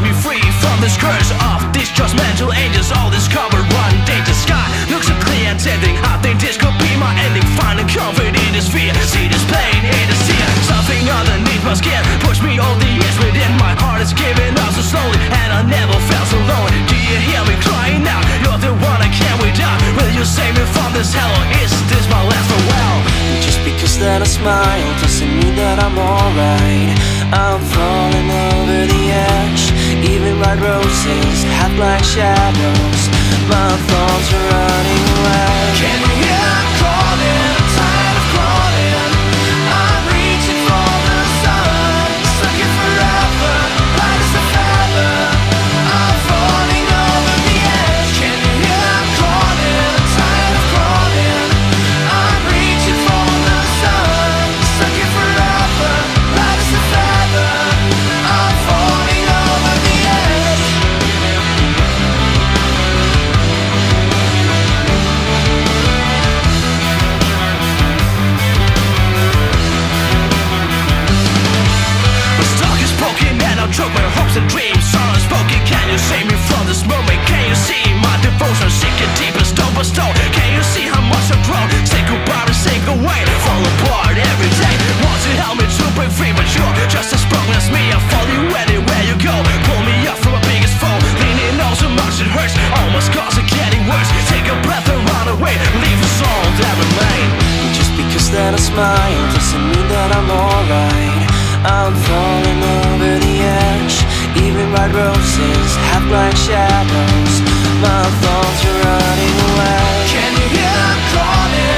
break me free from this curse of these just mental angels, all discovered one day. The sky looks so clear, tempting. I think this could be my ending. Finding comfort in this fear, see this pain in this tear. Something underneath my skin pushed me all the years within. My heart is giving up so slowly, and I never felt so lonely. Do you hear me crying out? You're the one I can't wait out. Will you save me from this hell, or is this my last farewell? Just because that I smile doesn't mean that I'm alright. I'm falling over the edge. Even my roses have black shadows. My thoughts are running away. Can you hear me calling? I'm tired of calling. I'm reaching for the sun, stuck in forever, light as a feather. I'm falling over the edge. Can you hear me calling? I'm tired of calling. I'm reaching for the sun, stuck in forever, light as a feather. I'm falling over the edge. My stock is broken and I'm drunk. My hopes and dreams are unspoken. Can you save me from this moment? Can you see my devotion sinking deeper stone by stone? Can you see how much I've grown? Say goodbye to say away. Fall apart every day. Want to help me to break free, but you're just as broken as me. I follow you anywhere you go. Pull me up from my biggest foe. Leaning on so much it hurts. All my scars are getting worse. Take a breath and run away. Leave us all that remain. Just because that I smile doesn't mean that I'm alright. I'm falling over the edge. Even my roses have black shadows. My thoughts are running away. Can you hear me calling?